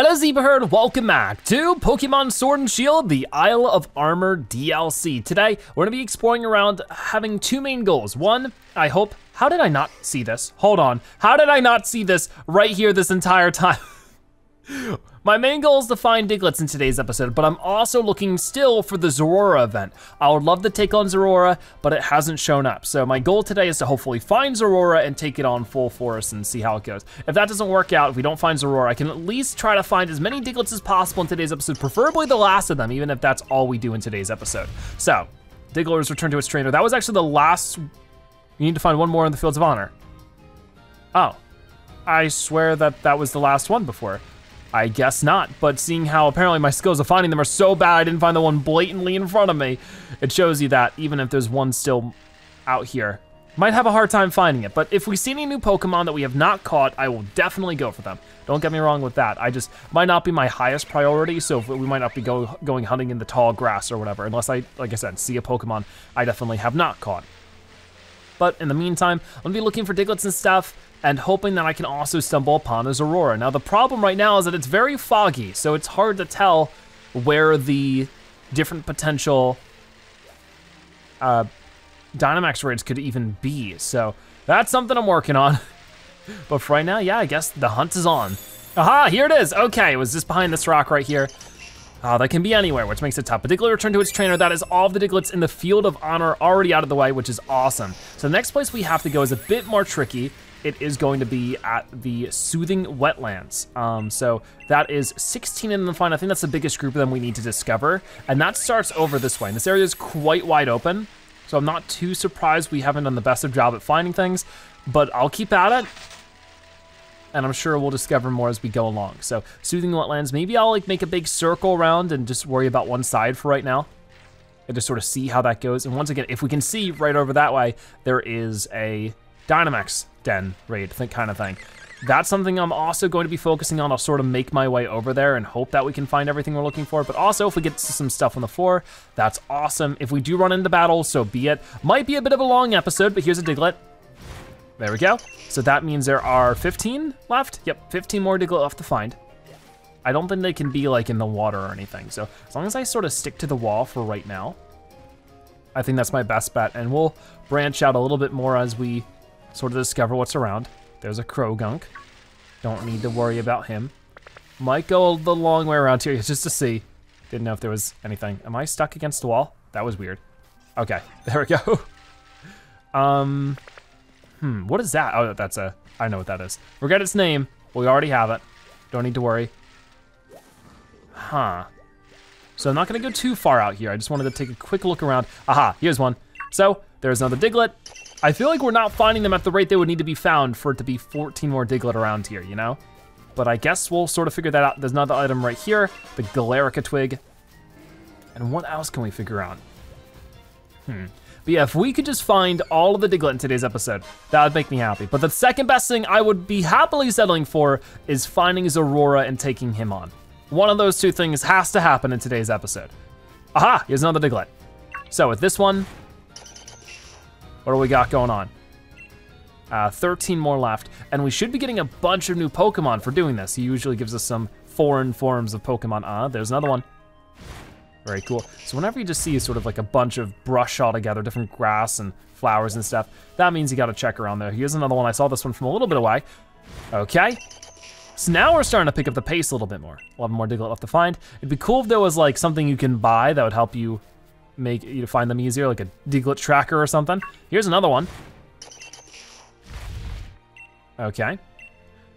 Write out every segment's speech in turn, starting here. Hello ZebraHerd, welcome back to Pokemon Sword and Shield, the Isle of Armor DLC. Today, we're gonna be exploring around having two main goals. One, I hope, how did I not see this? Hold on, how did I not see this right here this entire time? My main goal is to find Diglett in today's episode, but I'm also looking still for the Zorora event. I would love to take on Zorora, but it hasn't shown up. So my goal today is to hopefully find Zorora and take it on full force and see how it goes. If that doesn't work out, if we don't find Zorora, I can at least try to find as many Diglets as possible in today's episode, preferably the last of them, even if that's all we do in today's episode. So, Diglett's return to its trainer. That was actually the last, you need to find one more in the Fields of Honor. Oh, I swear that was the last one before. I guess not, but seeing how apparently my skills of finding them are so bad, I didn't find the one blatantly in front of me. It shows you that even if there's one still out here, might have a hard time finding it, but if we see any new Pokemon that we have not caught, I will definitely go for them. Don't get me wrong with that. I just, might not be my highest priority, so we might not be going hunting in the tall grass or whatever, unless I, like I said, see a Pokemon I definitely have not caught. But in the meantime, I'm gonna be looking for Diglets and stuff and hoping that I can also stumble upon a Zorora. Now the problem right now is that it's very foggy, so it's hard to tell where the different potential Dynamax raids could even be. So that's something I'm working on. But for right now, yeah, I guess the hunt is on. Aha, here it is. Okay, it was just behind this rock right here. That can be anywhere, which makes it tough. But Diglett returned to its trainer. That is all of the Diglets in the Field of Honor already out of the way, which is awesome. So the next place we have to go is a bit more tricky. It is going to be at the Soothing Wetlands. So that is 16 in the final. I think that's the biggest group of them we need to discover. And that starts over this way. And this area is quite wide open. So I'm not too surprised we haven't done the best of job at finding things, but I'll keep at it. And I'm sure we'll discover more as we go along. So Soothing Wetlands, maybe I'll like make a big circle around and just worry about one side for right now. And just sort of see how that goes. And once again, if we can see right over that way, there is a Dynamax den raid kind of thing. That's something I'm also going to be focusing on. I'll sort of make my way over there and hope that we can find everything we're looking for. But also if we get some stuff on the floor, that's awesome. If we do run into battle, so be it. Might be a bit of a long episode, but here's a Diglett. There we go. So that means there are 15 left. Yep, 15 more Diglett left to find. I don't think they can be like in the water or anything. So as long as I sort of stick to the wall for right now, I think that's my best bet. And we'll branch out a little bit more as we sort of discover what's around. There's a Krogunk. Don't need to worry about him. Might go the long way around here just to see. Didn't know if there was anything. Am I stuck against the wall? That was weird. Okay, there we go. What is that? Oh, that's a, I know what that is. Forget its name, we already have it. Don't need to worry. Huh. So I'm not gonna go too far out here. I just wanted to take a quick look around. Aha, here's one. So there's another Diglett. I feel like we're not finding them at the rate they would need to be found for it to be 14 more Diglett around here, you know? But I guess we'll sort of figure that out. There's another item right here, the Galarica Twig. And what else can we figure out? But yeah, if we could just find all of the Diglett in today's episode, that would make me happy. But the second best thing I would be happily settling for is finding Zorora and taking him on. One of those two things has to happen in today's episode. Aha, here's another Diglett. So with this one, what do we got going on? 13 more left, and we should be getting a bunch of new Pokemon for doing this. He usually gives us some foreign forms of Pokemon. There's another one. Very cool. So whenever you just see sort of like a bunch of brush all together, different grass and flowers and stuff, that means you gotta check around there. Here's another one. I saw this one from a little bit away. Okay. So now we're starting to pick up the pace a little bit more. 11 more Diglett left to find. It'd be cool if there was like something you can buy that would help you make you find them easier, like a Diglett tracker or something. Here's another one. Okay.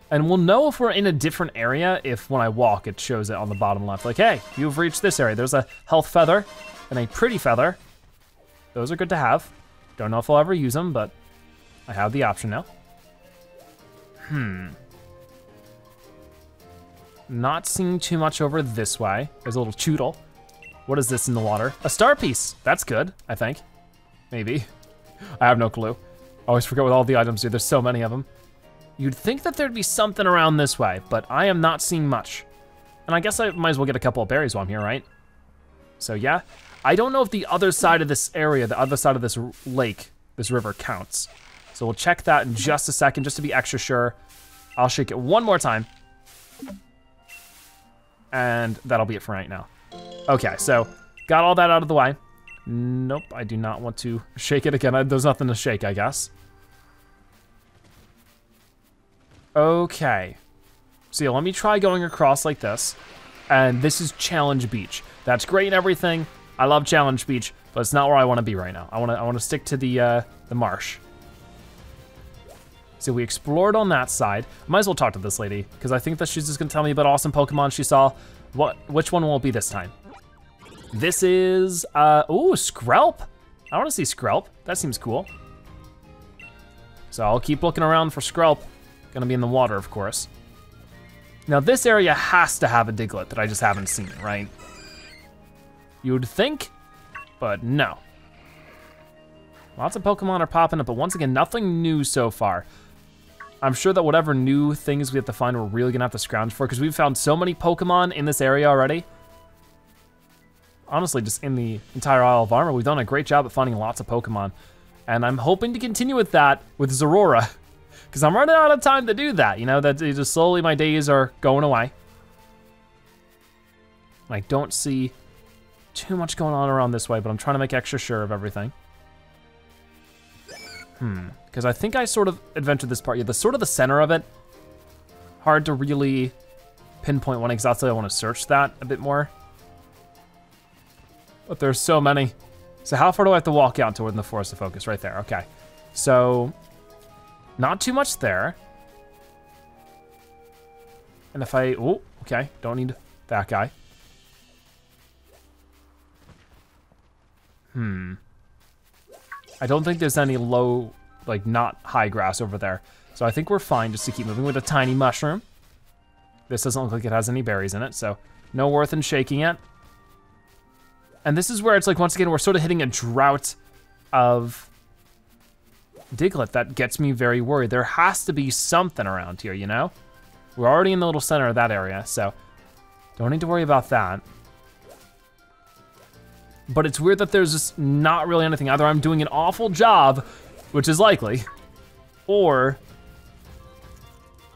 And we'll know if we're in a different area if when I walk it shows it on the bottom left. Like, hey, you've reached this area. There's a health feather and a pretty feather. Those are good to have. Don't know if I'll ever use them, but I have the option now. Not seeing too much over this way. There's a little Choodle. What is this in the water? A star piece. That's good, I think. Maybe. I have no clue. I always forget with all the items, dude. There's so many of them. You'd think that there'd be something around this way, but I am not seeing much. And I guess I might as well get a couple of berries while I'm here, right? So yeah, I don't know if the other side of this area, the other side of this lake, this river counts. So we'll check that in just a second, just to be extra sure. I'll shake it one more time. And that'll be it for right now. Okay, so got all that out of the way. Nope, I do not want to shake it again. There's nothing to shake, I guess. Okay. So yeah, let me try going across like this. And this is Challenge Beach. That's great and everything. I love Challenge Beach, but it's not where I want to be right now. I want to stick to the marsh. So we explored on that side. Might as well talk to this lady, because I think that she's just gonna tell me about awesome Pokemon she saw. Which one won't be this time? This is, ooh, Skrelp. I wanna see Skrelp, that seems cool. So I'll keep looking around for Skrelp. Gonna be in the water, of course. Now this area has to have a Diglett that I just haven't seen, right? You'd think, but no. Lots of Pokemon are popping up, but once again, nothing new so far. I'm sure that whatever new things we have to find, we're really gonna have to scrounge for, because we've found so many Pokemon in this area already. Honestly, just in the entire Isle of Armor, we've done a great job at finding lots of Pokemon. And I'm hoping to continue with that with Zorora, because I'm running out of time to do that. You know, that just slowly my days are going away. And I don't see too much going on around this way, but I'm trying to make extra sure of everything. Because I think I sort of adventured this part. Yeah, the sort of the center of it. Hard to really pinpoint when exactly I want to search that a bit more. But there's so many. So how far do I have to walk out toward the Forest of Focus? Right there, okay. So, not too much there. And if I, oh, okay, don't need that guy. I don't think there's any low, like not high grass over there. So I think we're fine just to keep moving with a tiny mushroom. This doesn't look like it has any berries in it, so no worth in shaking it. And this is where it's like, once again, we're sort of hitting a drought of Diglett. That gets me very worried. There has to be something around here, you know? We're already in the little center of that area, so don't need to worry about that. But it's weird that there's just not really anything. Either I'm doing an awful job, which is likely, or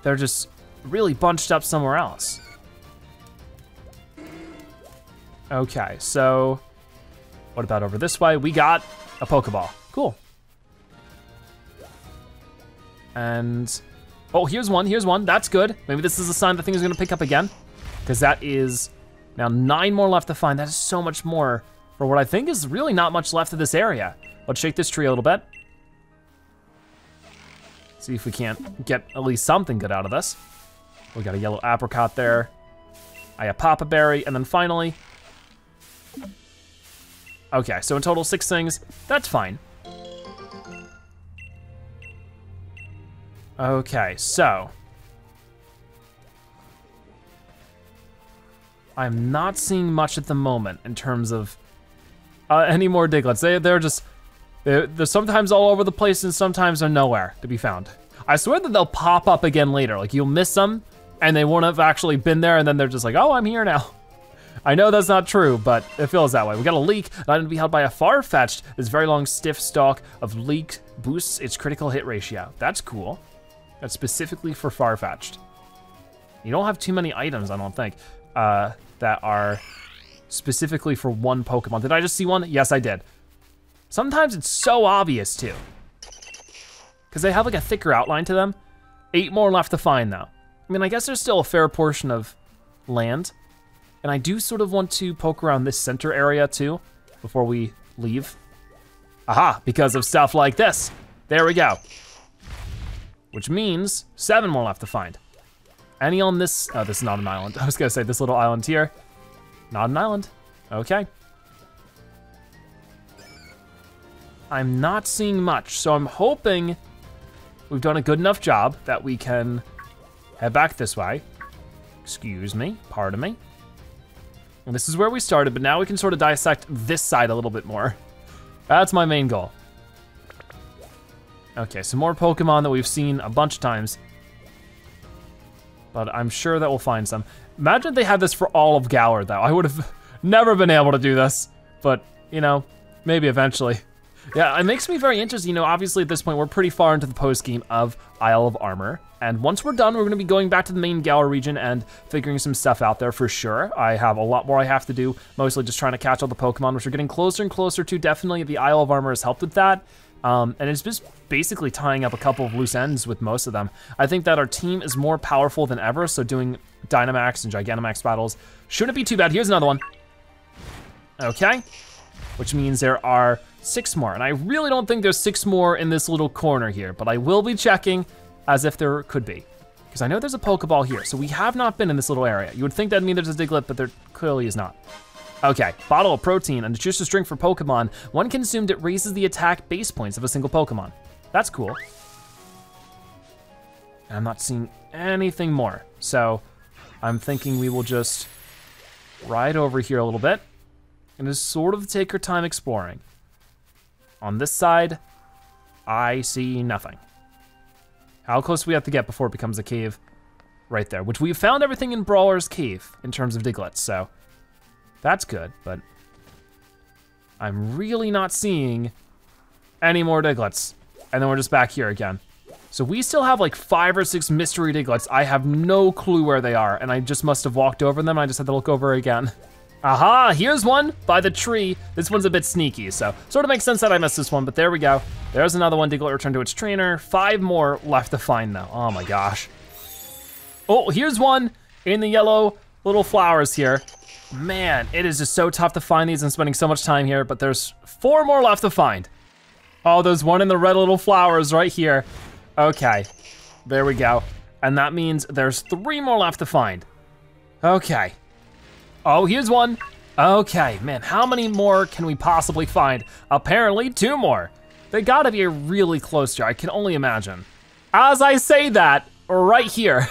they're just really bunched up somewhere else. Okay, so what about over this way? We got a Pokeball, cool. And, oh, here's one, that's good. Maybe this is a sign that thing is gonna pick up again, because that is now 9 more left to find. That is so much more for what I think is really not much left of this area. Let's shake this tree a little bit. See if we can't get at least something good out of this. We got a yellow apricot there. I have Papa Berry, and then finally. Okay, so in total 6 things, that's fine. Okay, so. I'm not seeing much at the moment in terms of any more Diglets. They're sometimes all over the place and sometimes they're nowhere to be found. I swear that they'll pop up again later. Like you'll miss them and they won't have actually been there and then they're just like, oh, I'm here now. I know that's not true, but it feels that way. We got a leek, not to be held by a far-fetched. This very long stiff stalk of leek boosts its critical hit ratio. That's cool. That's specifically for far-fetched. You don't have too many items, I don't think, that are specifically for one Pokemon. Did I just see one? Yes, I did. Sometimes it's so obvious too, because they have like a thicker outline to them. 8 more left to find though. I mean, I guess there's still a fair portion of land, and I do sort of want to poke around this center area too before we leave. Aha, because of stuff like this. There we go. Which means 7 more left to find. Any on this, oh, this is not an island. I was gonna say this little island here. Not an island, okay. I'm not seeing much, so I'm hoping we've done a good enough job that we can head back this way. Excuse me, pardon me. And this is where we started, but now we can sort of dissect this side a little bit more. That's my main goal. Okay, some more Pokemon that we've seen a bunch of times, but I'm sure that we'll find some. Imagine they had this for all of Galar though. I would have never been able to do this, but you know, maybe eventually. Yeah, it makes me very interested. You know, obviously at this point, we're pretty far into the post-game of Isle of Armor. And once we're done, we're gonna be going back to the main Galar region and figuring some stuff out there for sure. I have a lot more I have to do, mostly just trying to catch all the Pokemon, which are getting closer and closer to. Definitely the Isle of Armor has helped with that. And it's just basically tying up a couple of loose ends with most of them. I think that our team is more powerful than ever, so doing Dynamax and Gigantamax battles shouldn't be too bad. Here's another one. Okay, which means there are 6 more, and I really don't think there's 6 more in this little corner here, but I will be checking as if there could be, because I know there's a Pokeball here, so we have not been in this little area. You would think that'd mean there's a Diglett, but there clearly is not. Okay, bottle of protein and a nutritious drink for Pokemon. When consumed, it raises the attack base points of a single Pokemon. That's cool. And I'm not seeing anything more, so I'm thinking we will just ride over here a little bit and just sort of take our time exploring. On this side, I see nothing. How close do we have to get before it becomes a cave? Right there, which we found everything in Brawler's Cave in terms of Diglett, so that's good, but I'm really not seeing any more Diglets. And then we're just back here again. So we still have like 5 or 6 mystery Diglets. I have no clue where they are, and I just must have walked over them. I just had to look over again. Aha, here's one by the tree. This one's a bit sneaky, so sort of makes sense that I missed this one, but there we go. There's another one. Diglett returned to its trainer. 5 more left to find though. Oh my gosh. Oh, here's one in the yellow little flowers here. Man, it is just so tough to find these and spending so much time here, but there's 4 more left to find. Oh, there's one in the red little flowers right here. Okay, there we go. And that means there's 3 more left to find. Okay. Oh, here's one. Okay, man, how many more can we possibly find? Apparently 2 more. They gotta be really close here, I can only imagine. As I say that, right here,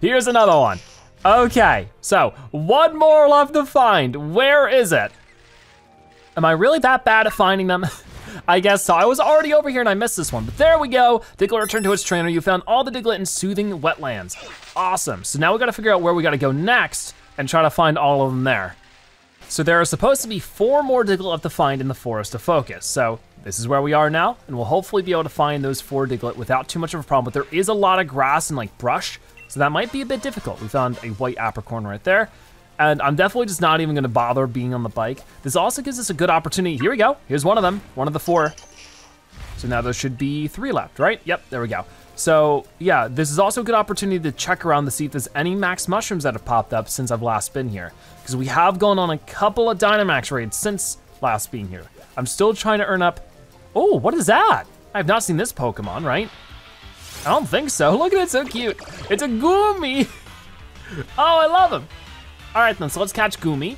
here's another one. Okay, so 1 more left to find. Where is it? Am I really that bad at finding them? I guess so. I was already over here and I missed this one, but there we go. Diglett returned to its trainer. You found all the Diglett in Soothing Wetlands. Awesome. So now we gotta figure out where we gotta go next and try to find all of them there. So there are supposed to be 4 more Diglett left to find in the Forest of Focus. So this is where we are now, and we'll hopefully be able to find those 4 Diglett without too much of a problem, but there is a lot of grass and like brush, so that might be a bit difficult. We found a white apricorn right there, and I'm definitely just not even gonna bother being on the bike. This also gives us a good opportunity. Here we go, here's one of them, one of the 4. So now there should be 3 left, right? Yep, there we go. So yeah, this is also a good opportunity to check around to see if there's any max mushrooms that have popped up since I've last been here, because we have gone on a couple of Dynamax raids since last being here. I'm still trying to earn up. Oh, what is that? I have not seen this Pokemon, right? I don't think so. Look at it, so cute. It's a Goomy. Oh, I love him. All right then, so let's catch Goomy.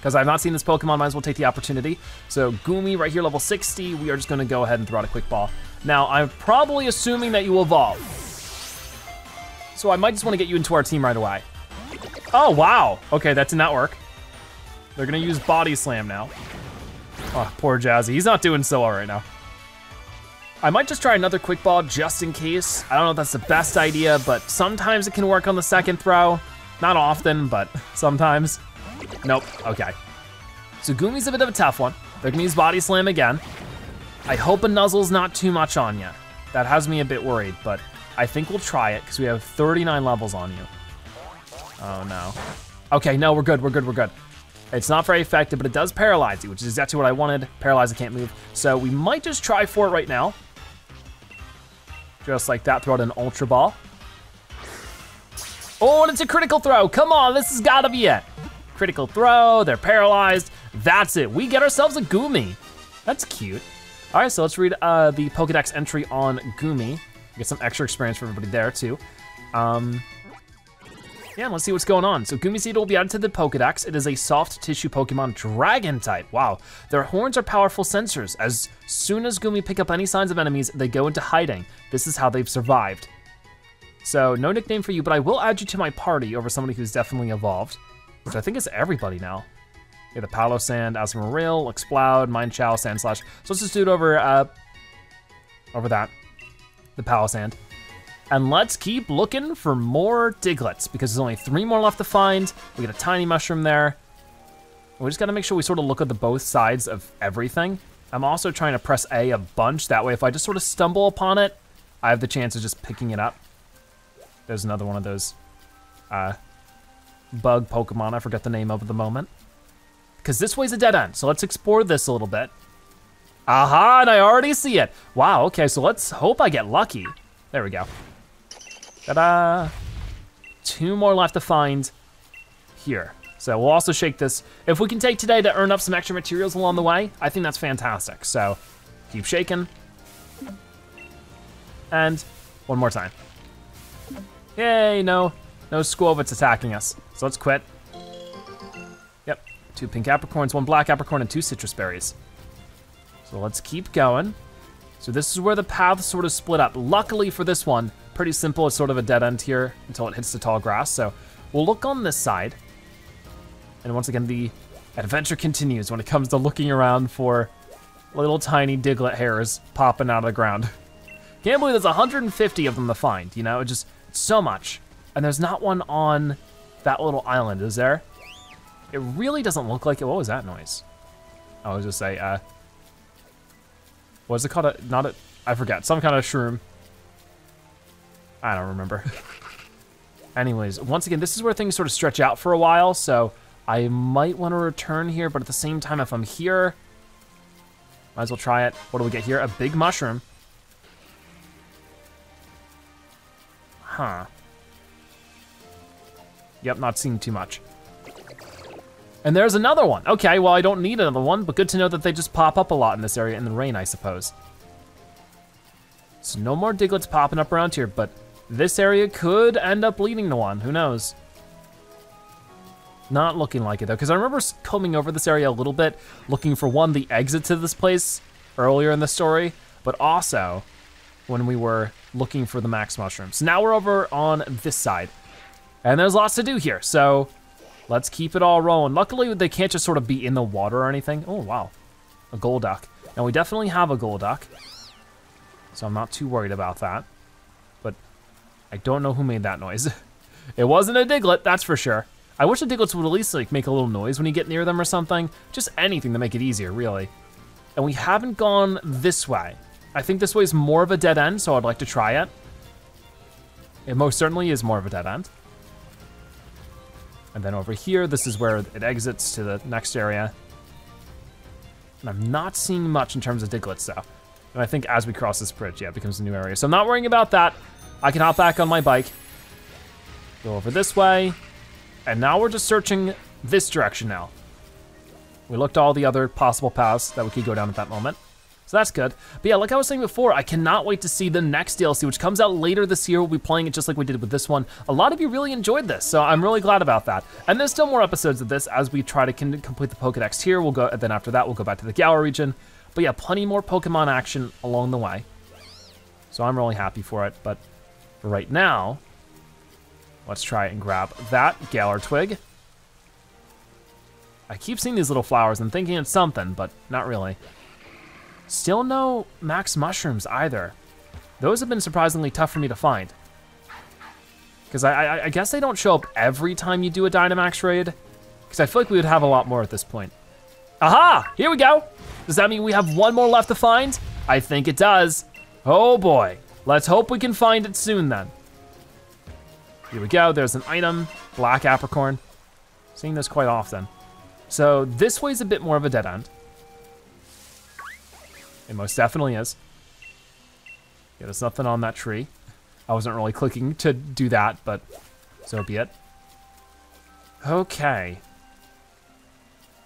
Because I've not seen this Pokemon, might as well take the opportunity. So Goomy right here, level 60. We are just gonna go ahead and throw out a quick ball. Now, I'm probably assuming that you evolve. So I might just wanna get you into our team right away. Oh, wow. Okay, that did not work. They're gonna use Body Slam now. Oh, poor Jazzy. He's not doing so well right now. I might just try another quick ball just in case. I don't know if that's the best idea, but sometimes it can work on the second throw. Not often, but sometimes. Nope, okay. So Goomy's a bit of a tough one. They're gonna use Body Slam again. I hope a Nuzzle's not too much on you. That has me a bit worried, but I think we'll try it because we have 39 levels on you. Oh no. Okay, no, we're good, we're good, we're good. It's not very effective, but it does paralyze you, which is exactly what I wanted. Paralyze, I can't move. So we might just try for it right now. Just like that, throw out an Ultra Ball. Oh, and it's a critical throw. Come on, this has gotta be it. Critical throw, they're paralyzed. That's it, we get ourselves a Goomy. That's cute. All right, so let's read the Pokedex entry on Goomy. Get some extra experience for everybody there too. Yeah, let's see what's going on. So Goomy Seed will be added to the Pokedex. It is a soft tissue Pokemon dragon type. Wow, their horns are powerful sensors. As soon as Goomy pick up any signs of enemies, they go into hiding. This is how they've survived. So no nickname for you, but I will add you to my party over somebody who's definitely evolved, which I think is everybody now. Yeah, the Palossand, Azumarill, Exploud, Minechow, Sandslash. So let's just do it over, over that, the Palossand. And let's keep looking for more Diglets because there's only 3 more left to find. We get a tiny mushroom there. We just gotta make sure we sort of look at the both sides of everything. I'm also trying to press A a bunch. That way, if I just sort of stumble upon it, I have the chance of just picking it up. There's another one of those bug Pokemon I forgot the name of at the moment. Because this way's a dead end, so let's explore this a little bit. Aha, and I already see it. Wow, okay, so let's hope I get lucky. There we go. Ta-da. Two more left to find here. So we'll also shake this. If we can take today to earn up some extra materials along the way, I think that's fantastic. So keep shaking. And one more time. Yay, no Squovitz attacking us. So let's quit. Yep, 2 pink apricorns, 1 black apricorn, and 2 citrus berries. So let's keep going. So this is where the paths sort of split up. Luckily for this one, pretty simple, it's sort of a dead end here until it hits the tall grass. So we'll look on this side. And once again, the adventure continues when it comes to looking around for little tiny Diglett hairs popping out of the ground. Can't believe there's 150 of them to find, you know? It's just so much. And there's not one on that little island, is there? It really doesn't look like it. What was that noise? I was just saying, what is it called? I forgot, some kind of shroom. I don't remember. Anyways, once again, this is where things sort of stretch out for a while, so I might want to return here, but at the same time, if I'm here, might as well try it. What do we get here? A big mushroom. Huh. Yep, not seeing too much. And there's another one. Okay, well, I don't need another one, but good to know that they just pop up a lot in this area in the rain, I suppose. So no more Diglets popping up around here, but this area could end up leading to one, who knows? Not looking like it though, because I remember combing over this area a little bit, looking for one, the exit to this place earlier in the story, but also when we were looking for the max mushrooms. So now we're over on this side, and there's lots to do here, so let's keep it all rolling. Luckily, they can't just sort of be in the water or anything. Oh, wow, a Golduck. Now we definitely have a Golduck, so I'm not too worried about that, but I don't know who made that noise. It wasn't a Diglett, that's for sure. I wish the Diglets would at least like make a little noise when you get near them or something. Just anything to make it easier, really. And we haven't gone this way. I think this way is more of a dead end, so I'd like to try it. It most certainly is more of a dead end. And then over here, this is where it exits to the next area. And I'm not seeing much in terms of Diglets though. And I think as we cross this bridge, yeah, it becomes a new area. So I'm not worrying about that. I can hop back on my bike. Go over this way. And now we're just searching this direction now. We looked at all the other possible paths that we could go down at that moment. So that's good. But yeah, like I was saying before, I cannot wait to see the next DLC, which comes out later this year. We'll be playing it just like we did with this one. A lot of you really enjoyed this, so I'm really glad about that. And there's still more episodes of this as we try to complete the Pokedex here. We'll go, and then after that, we'll go back to the Galar region. But yeah, plenty more Pokemon action along the way. So I'm really happy for it, but for right now, let's try and grab that Galar Twig. I keep seeing these little flowers and thinking it's something, but not really. Still no max mushrooms either. Those have been surprisingly tough for me to find. Because I guess they don't show up every time you do a Dynamax raid. Because I feel like we would have a lot more at this point. Aha, here we go. Does that mean we have one more left to find? I think it does. Oh boy, let's hope we can find it soon then. Here we go, there's an item, black apricorn. Seeing this quite often. So this way's a bit more of a dead end. It most definitely is. Yeah, there's nothing on that tree. I wasn't really clicking to do that, but so be it. Okay.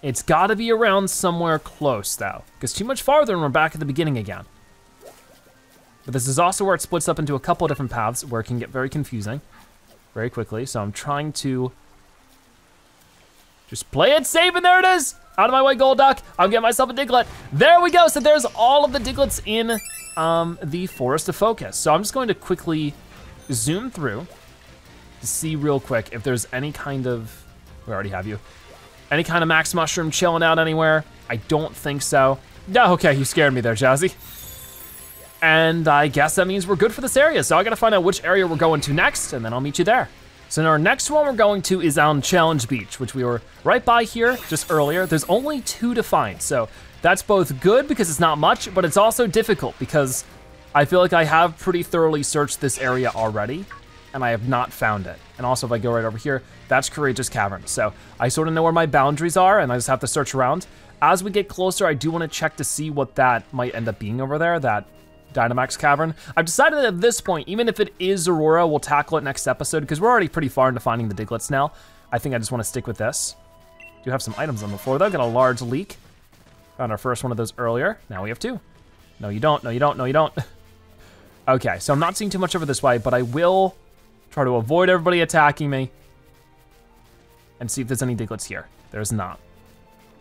It's gotta be around somewhere close though, because too much farther and we're back at the beginning again. But this is also where it splits up into a couple of different paths where it can get very confusing. Very quickly, so I'm trying to just play it safe, and there it is! Out of my way, Golduck, I'll get myself a Diglett. There we go, so there's all of the Diglets in the Forest of Focus. So I'm just going to quickly zoom through to see real quick if there's any kind of, we already have you, any kind of max mushroom chilling out anywhere. I don't think so. No, okay, you scared me there, Jazzy. And I guess that means we're good for this area. So I gotta find out which area we're going to next, and then I'll meet you there. So now our next one we're going to is on Challenge Beach, which we were right by here just earlier. There's only 2 to find, so that's both good because it's not much, but it's also difficult because I feel like I have pretty thoroughly searched this area already, and I have not found it. And also if I go right over here, that's Courageous Cavern. So I sort of know where my boundaries are and I just have to search around. As we get closer, I do want to check to see what that might end up being over there, that Dynamax Cavern. I've decided that at this point, even if it is Zorora, we'll tackle it next episode because we're already pretty far into finding the Diglets now. I think I just want to stick with this. Do have some items on the floor though, got a large leak. Found our first one of those earlier, now we have 2. No you don't, no you don't, no you don't. Okay, so I'm not seeing too much over this way, but I will try to avoid everybody attacking me and see if there's any Diglets here. There's not.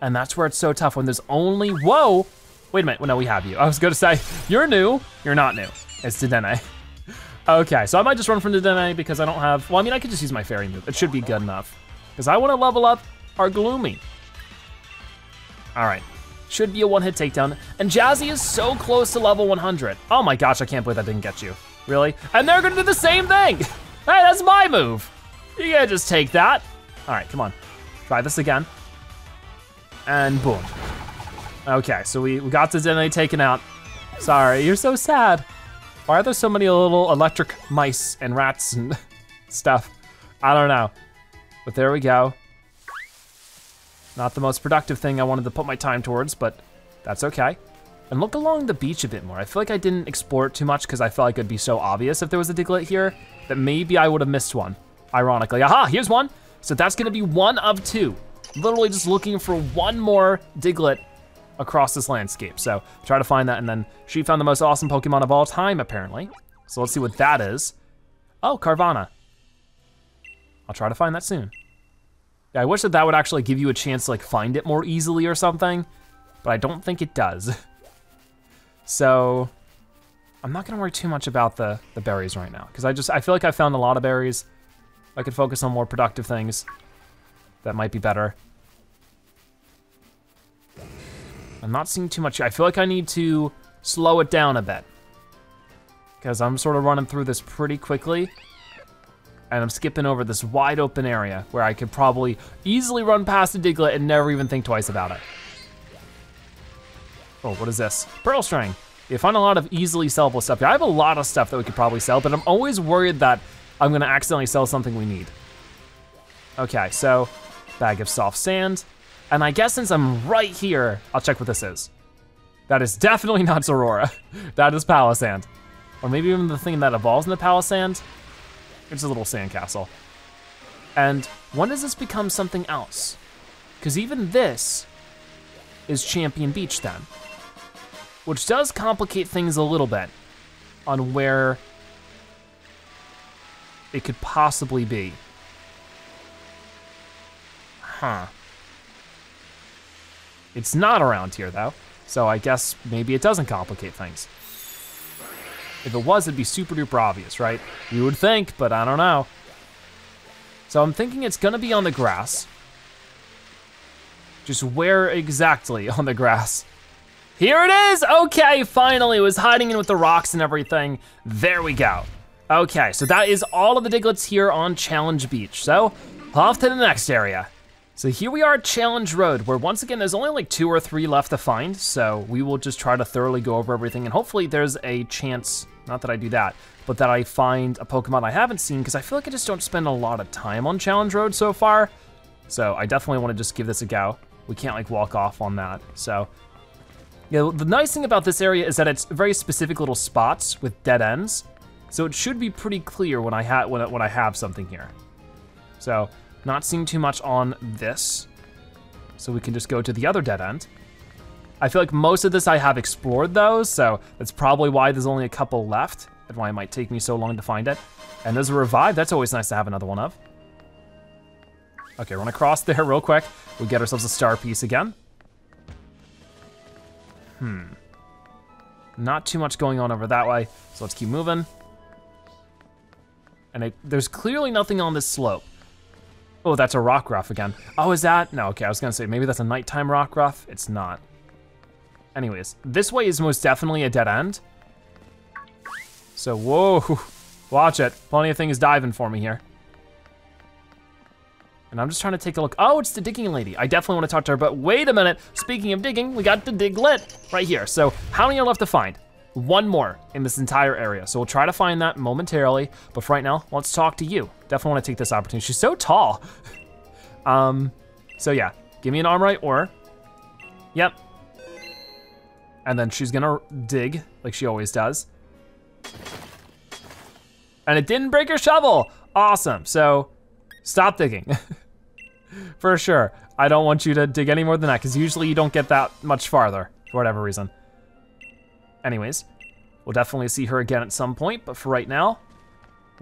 And that's where it's so tough when there's only, whoa! Wait a minute, well, no, we have you. I was gonna say, you're new, you're not new. It's Dedenne. Okay, so I might just run from Dedenne because I don't have, well, I mean, I could just use my fairy move. It should be good enough because I wanna level up our Gloomy. All right, should be a one-hit takedown. And Jazzy is so close to level 100. Oh my gosh, I can't believe that didn't get you. Really? And they're gonna do the same thing! Hey, that's my move. You can't just take that. All right, come on. Try this again. And boom. Okay, so we got the Dedenne taken out. Sorry, you're so sad. Why are there so many little electric mice and rats and stuff? I don't know. But there we go. Not the most productive thing I wanted to put my time towards, but that's okay. And look along the beach a bit more. I feel like I didn't explore it too much because I felt like it'd be so obvious if there was a Diglett here that maybe I would have missed one, ironically. Aha, here's one. So that's gonna be 1 of 2. Literally just looking for 1 more Diglett across this landscape. So try to find that, and then she found the most awesome Pokemon of all time, apparently. So let's see what that is. Oh, Carvanha. I'll try to find that soon. Yeah, I wish that that would actually give you a chance to like find it more easily or something, but I don't think it does. So I'm not gonna worry too much about the berries right now because I feel like I found a lot of berries. I could focus on more productive things that might be better. I'm not seeing too much. I feel like I need to slow it down a bit because I'm sort of running through this pretty quickly and I'm skipping over this wide open area where I could probably easily run past a Diglett and never even think twice about it. Oh, what is this? Pearl String. You find a lot of easily sellable stuff. I have a lot of stuff that we could probably sell, but I'm always worried that I'm gonna accidentally sell something we need. Okay, so bag of soft sand. And I guess since I'm right here, I'll check what this is. That is definitely not Zorora. That is Palossand. Or maybe even the thing that evolves into Palossand. It's a little sandcastle. And when does this become something else? Because even this is Champion Beach then, which does complicate things a little bit on where it could possibly be. Huh. It's not around here though, so I guess maybe it doesn't complicate things. If it was, it'd be super duper obvious, right? You would think, but I don't know. So I'm thinking it's gonna be on the grass. Just where exactly on the grass? Here it is, okay, finally. It was hiding in with the rocks and everything. There we go. Okay, so that is all of the Diglets here on Challenge Beach. So off to the next area. So here we are at Challenge Road, where once again, there's only like 2 or 3 left to find, so we will just try to thoroughly go over everything, and hopefully there's a chance, not that I do that, but that I find a Pokemon I haven't seen, because I feel like I just don't spend a lot of time on Challenge Road so far, so I definitely want to just give this a go. We can't like walk off on that, so. Yeah, the nice thing about this area is that it's very specific little spots with dead ends, so it should be pretty clear when I have something here. So. Not seeing too much on this, so we can just go to the other dead end. I feel like most of this I have explored though, so that's probably why there's only a couple left and why it might take me so long to find it. And there's a revive, that's always nice to have another one of. Okay, run across there real quick. We'll get ourselves a star piece again. Not too much going on over that way, so let's keep moving. And there's clearly nothing on this slope. Oh, that's a Rockruff again. Oh, is that? No, okay, I was gonna say, maybe that's a nighttime Rockruff. It's not. Anyways, this way is most definitely a dead end. So, whoa, watch it. Plenty of things diving for me here. And I'm just trying to take a look. Oh, it's the digging lady. I definitely want to talk to her, but wait a minute. Speaking of digging, we got the Diglett right here. So how many are left to find? One more in this entire area. So we'll try to find that momentarily, but for right now, let's talk to you. Definitely want to take this opportunity. She's so tall. So yeah, give me an Armorite or, yep. And then she's gonna dig like she always does. And it didn't break her shovel. Awesome, so stop digging. For sure, I don't want you to dig any more than that because usually you don't get that much farther for whatever reason. Anyways, we'll definitely see her again at some point, but for right now,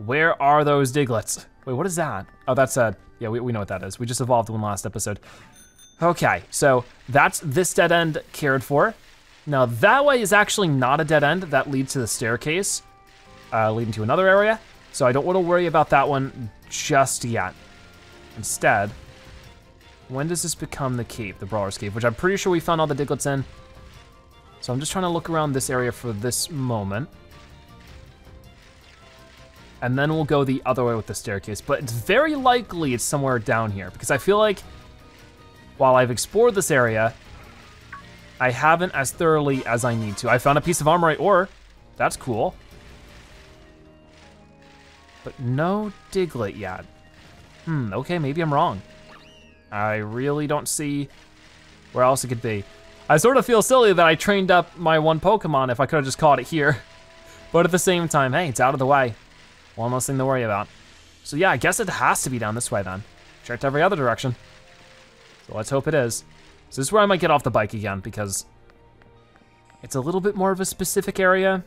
where are those Diglets? Wait, what is that? Oh, that's a, yeah, we know what that is. We just evolved one last episode. Okay, so that's this dead end cared for. Now that way is actually not a dead end, that leads to the staircase, leading to another area. So I don't wanna worry about that one just yet. Instead, when does this become the cave, the Brawler's Cave, which I'm pretty sure we found all the Diglets in. So I'm just trying to look around this area for this moment. And then we'll go the other way with the staircase, but it's very likely it's somewhere down here because I feel like while I've explored this area, I haven't as thoroughly as I need to. I found a piece of Armorite ore, that's cool. But no Diglett yet. Okay, maybe I'm wrong. I really don't see where else it could be. I sort of feel silly that I trained up my one Pokemon if I could've just caught it here. But at the same time, hey, it's out of the way. One less thing to worry about. So yeah, I guess it has to be down this way then. Checked every other direction. So let's hope it is. So this is where I might get off the bike again because it's a little bit more of a specific area.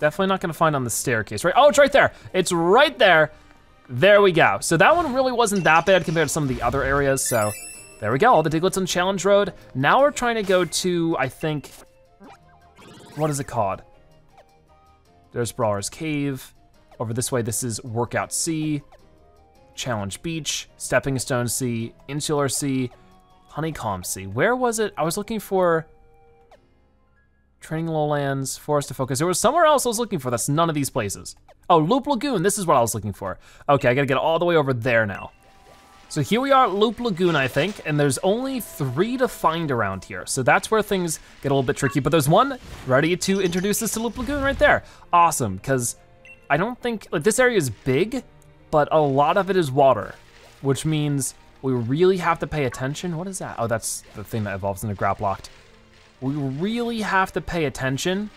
Definitely not gonna find on the staircase, right? Oh, it's right there. It's right there. There we go. So that one really wasn't that bad compared to some of the other areas, so. There we go, all the Diglets on Challenge Road. Now we're trying to go to, I think, what is it called? There's Brawler's Cave. Over this way, this is Workout Sea, Challenge Beach, Stepping Stone Sea, Insular Sea, Honeycomb Sea. Where was it? I was looking for Training Lowlands, Forest of Focus. There was somewhere else I was looking for, that's none of these places. Oh, Loop Lagoon, this is what I was looking for. Okay, I gotta get all the way over there now. So here we are at Loop Lagoon, I think, and there's only 3 to find around here. So that's where things get a little bit tricky, but there's one ready to introduce us to Loop Lagoon right there. Awesome, because I don't think, like this area is big, but a lot of it is water, which means we really have to pay attention. What is that? Oh, that's the thing that evolves into Graplocked. We really have to pay attention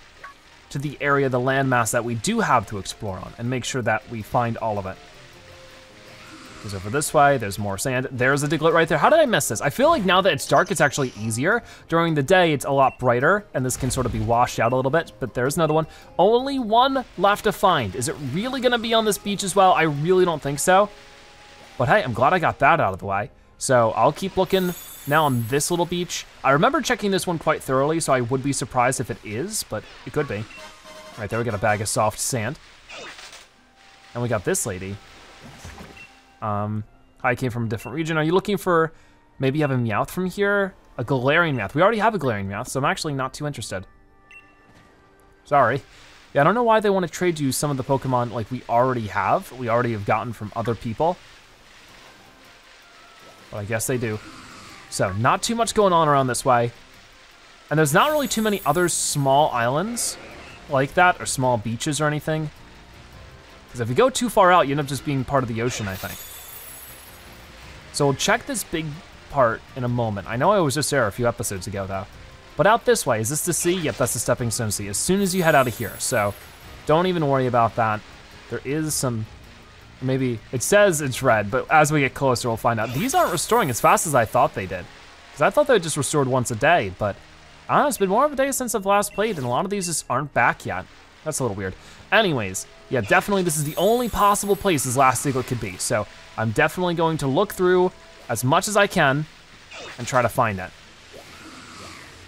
to the area, the landmass that we do have to explore on and make sure that we find all of it. Goes over this way, there's more sand. There's a Diglett right there. How did I miss this? I feel like now that it's dark, it's actually easier. During the day, it's a lot brighter, and this can sort of be washed out a little bit, but there's another one. Only one left to find. Is it really gonna be on this beach as well? I really don't think so. But hey, I'm glad I got that out of the way. So I'll keep looking now on this little beach. I remember checking this one quite thoroughly, so I would be surprised if it is, but it could be. All right, there we got a bag of soft sand. And we got this lady. I came from a different region. Are you looking for, maybe you have a Meowth from here? A Galarian Meowth. We already have a Galarian Meowth, so I'm actually not too interested. Sorry. Yeah, I don't know why they want to trade you some of the Pokemon like we already have gotten from other people. But I guess they do. So not too much going on around this way. And there's not really too many other small islands like that or small beaches or anything. Because if you go too far out, you end up just being part of the ocean, I think. So we'll check this big part in a moment. I know I was just there a few episodes ago though. But out this way, is this the sea? Yep, that's the Stepping Stone Sea, as soon as you head out of here. So don't even worry about that. There is some, maybe it says it's red, but as we get closer, we'll find out. These aren't restoring as fast as I thought they did. Because I thought they just restored once a day, but I don't know, it's been more of a day since I've last played and a lot of these just aren't back yet. That's a little weird. Anyways, yeah, definitely this is the only possible place this last Diglett could be. So I'm definitely going to look through as much as I can and try to find it.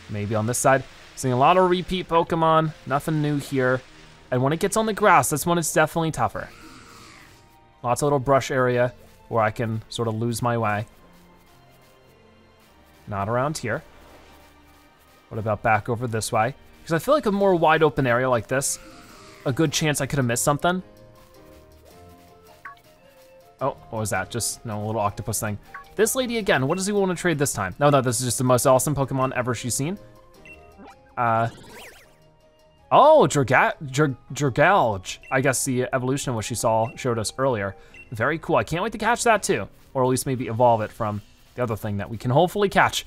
Maybe on this side. Seeing a lot of repeat Pokemon, nothing new here. And when it gets on the grass, that's when it's definitely tougher. Lots of little brush area where I can sort of lose my way. Not around here. What about back over this way? Because I feel like a more wide open area like this, a good chance I could have missed something. Oh, what was that? Just, no, little octopus thing. This lady again, what does he want to trade this time? No, this is just the most awesome Pokemon ever she's seen. Oh, Dragalge. I guess the evolution of what she saw showed us earlier. Very cool, I can't wait to catch that too. Or at least maybe evolve it from the other thing that we can hopefully catch.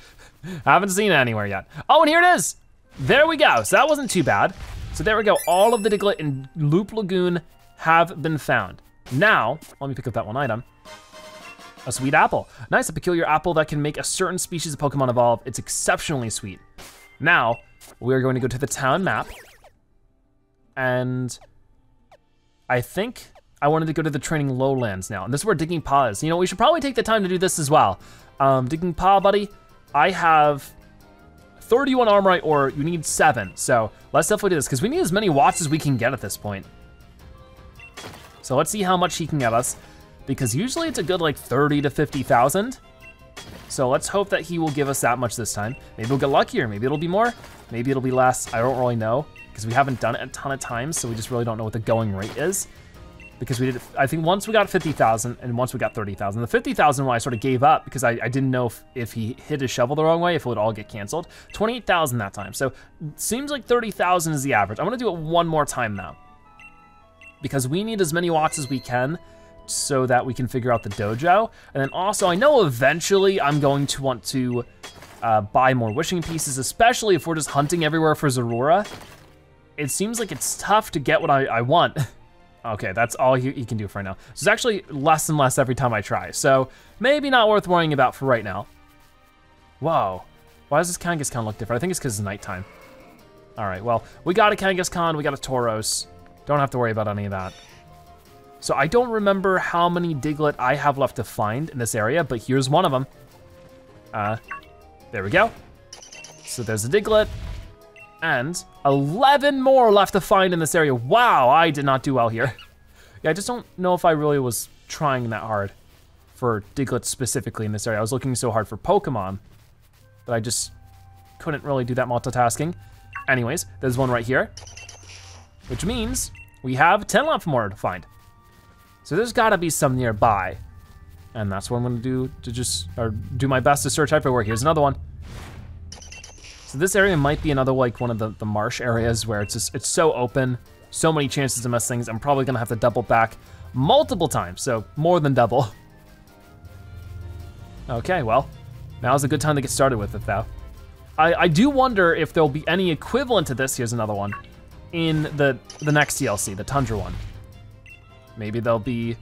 I haven't seen it anywhere yet. Oh, and here it is. There we go, so that wasn't too bad. So there we go, all of the Diglett in Loop Lagoon have been found. Now, let me pick up that one item. A sweet apple. Nice, a peculiar apple that can make a certain species of Pokemon evolve. It's exceptionally sweet. Now, we are going to go to the town map. And I think I wanted to go to the Training Lowlands now. And this is where Digging Paw is. You know, we should probably take the time to do this as well. Digging Paw, buddy, I have 31 Armorite ore, you need 7. So let's definitely do this, because we need as many watts as we can get at this point. So let's see how much he can get us, because usually it's a good like 30 to 50,000. So let's hope that he will give us that much this time. Maybe we'll get luckier, maybe it'll be more, maybe it'll be less, I don't really know, because we haven't done it a ton of times, so we just really don't know what the going rate is. Because we did, I think once we got 50,000 and once we got 30,000. The 50,000 one I sort of gave up because I didn't know if he hit his shovel the wrong way, if it would all get canceled. 28,000 that time, so seems like 30,000 is the average. I'm gonna do it one more time now, because we need as many watts as we can so that we can figure out the dojo. And then also, I know eventually I'm going to want to buy more wishing pieces, especially if we're just hunting everywhere for Zorora. It seems like it's tough to get what I want. Okay, that's all he can do for right now. So it's actually less and less every time I try, so maybe not worth worrying about for right now. Whoa, why does this Kangaskhan look different? I think it's because it's nighttime. All right, well, we got a Kangaskhan, we got a Tauros. Don't have to worry about any of that. So I don't remember how many Diglett I have left to find in this area, but here's one of them. There we go. So there's a Diglett, and 11 more left to find in this area. Wow, I did not do well here. Yeah, I just don't know if I really was trying that hard for Diglett specifically in this area. I was looking so hard for Pokemon that I just couldn't really do that multitasking. Anyways, there's one right here, which means we have 10 left more to find. So there's gotta be some nearby. And that's what I'm gonna do to just, or do my best to search everywhere. Here's another one. So this area might be another, like one of the marsh areas where it's just, it's so open, so many chances to mess things. I'm probably gonna have to double back multiple times, so more than double. Okay, well, now's a good time to get started with it though. I do wonder if there'll be any equivalent to this, here's another one, in the next DLC, the Tundra one. Maybe there'll be,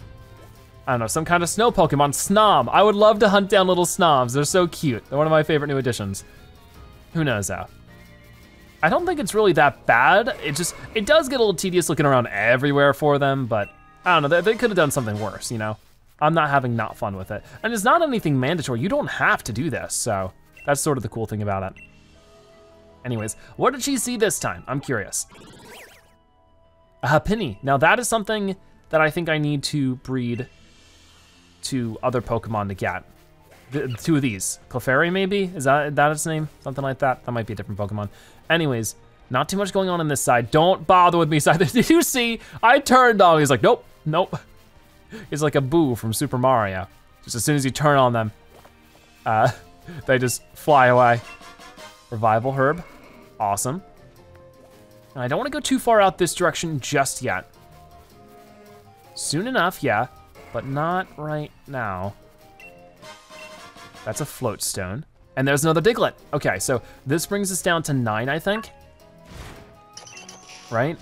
I don't know, some kind of snow Pokemon, Snom. I would love to hunt down little Snoms, they're so cute. They're one of my favorite new additions. Who knows though? I don't think it's really that bad. It just, it does get a little tedious looking around everywhere for them, but I don't know, they could have done something worse, you know? I'm not having not fun with it. And it's not anything mandatory, you don't have to do this, so that's sort of the cool thing about it. Anyways, what did she see this time? I'm curious. A Happiny. Now that is something that I think I need to breed to other Pokemon to get. The two of these. Clefairy maybe? Is that its name? Something like that? That might be a different Pokemon. Anyways, not too much going on this side. Don't bother with me, side. Did you see? I turned on. He's like, nope, nope. He's like a Boo from Super Mario. Just as soon as you turn on them, they just fly away. Revival herb, awesome. And I don't wanna go too far out this direction just yet. Soon enough, yeah, but not right now. That's a float stone. And there's another Diglett. Okay, so this brings us down to 9, I think. Right?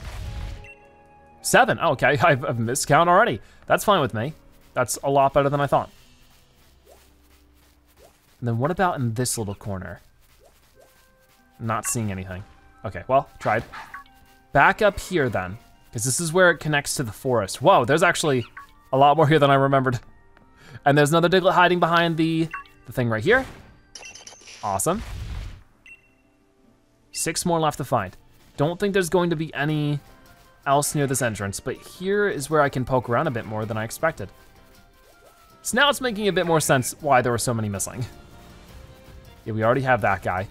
7, oh, okay, I've missed count already. That's fine with me. That's a lot better than I thought. And then what about in this little corner? Not seeing anything. Okay, well, tried. Back up here then, because this is where it connects to the forest. Whoa, there's actually a lot more here than I remembered. And there's another Diglett hiding behind the thing right here. Awesome. 6 more left to find. Don't think there's going to be any else near this entrance, but here is where I can poke around a bit more than I expected. So now it's making a bit more sense why there were so many missing. Yeah, we already have that guy.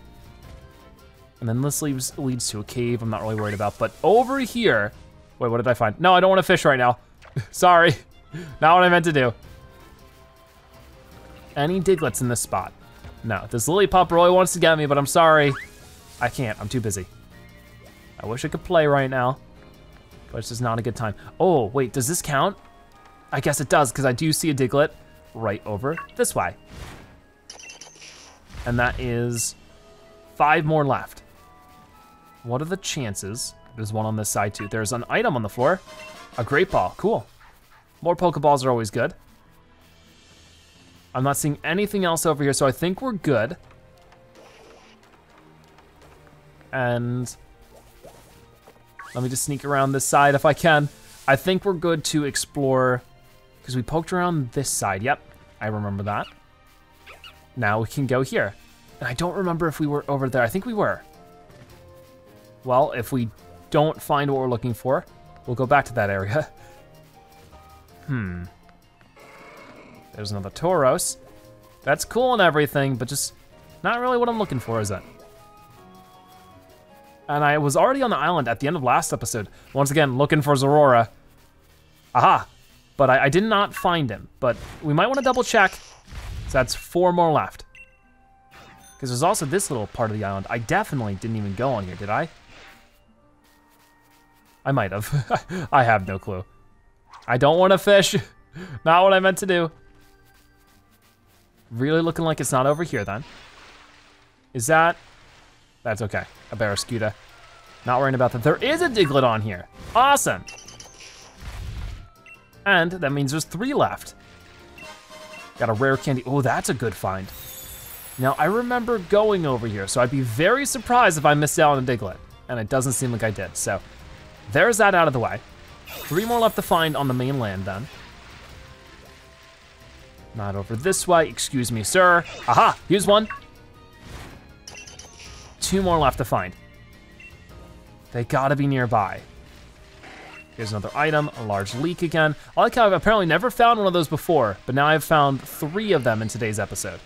And then this leads to a cave I'm not really worried about, but over here, wait, what did I find? No, I don't wanna fish right now. Sorry, not what I meant to do. any Diglets in this spot. No, this Lillipup really wants to get me, but I'm sorry. I can't, I'm too busy. I wish I could play right now, but it's just not a good time. Oh, wait, does this count? I guess it does, because I do see a Diglett right over this way. And that is 5 more left. What are the chances? There's one on this side too. There's an item on the floor. A Great Ball, cool. More Pokeballs are always good. I'm not seeing anything else over here, so I think we're good. And let me just sneak around this side if I can. I think we're good to explore, because we poked around this side. Yep, I remember that. Now we can go here. And I don't remember if we were over there. I think we were. Well, if we don't find what we're looking for, we'll go back to that area. Hmm. There's another Tauros. That's cool and everything, but just not really what I'm looking for, is it? And I was already on the island at the end of last episode. Once again, looking for Zorora. Aha, but I did not find him, but we might wanna double check. So that's 4 more left. Because there's also this little part of the island. I definitely didn't even go on here, did I? I might have, I have no clue. I don't wanna fish, not what I meant to do. Really looking like it's not over here then. Is that? That's okay, a Barrascuda. Not worrying about that. There is a Diglett on here, awesome. And that means there's 3 left. Got a rare candy, oh, that's a good find. Now I remember going over here, so I'd be very surprised if I missed out on a Diglett, and it doesn't seem like I did, so there's that out of the way. 3 more left to find on the mainland then. Not over this way, excuse me, sir. Aha, here's one. 2 more left to find. They gotta be nearby. Here's another item, a large leak again. I like how I've apparently never found one of those before, but now I've found 3 of them in today's episode.